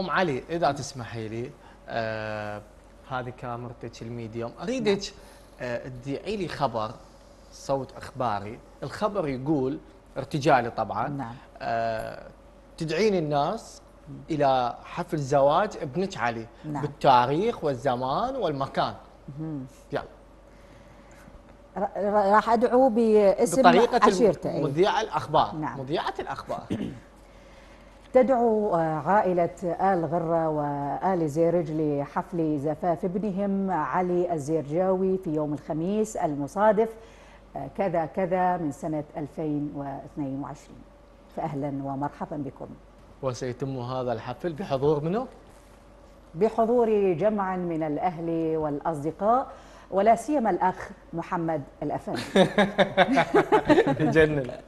ام علي اذا تسمحي لي، هذه كاميرتك الميديوم، اريدك تدعي لي خبر صوت اخباري. الخبر يقول ارتجالي طبعا، نعم، تدعين الناس الى حفل زواج ابنك علي، نعم، بالتاريخ والزمان والمكان. يلا. راح ادعو باسم عشيرته، مذيعة الاخبار، نعم، مذيعة الاخبار. تدعو عائلة آل غرة وآل زيرج لحفل زفاف ابنهم علي الزيرجاوي في يوم الخميس المصادف كذا كذا من سنة 2022، فأهلا ومرحبا بكم. وسيتم هذا الحفل بحضور منه؟ بحضور جمع من الأهل والأصدقاء، ولا سيما الأخ محمد الأفندي. يجنن.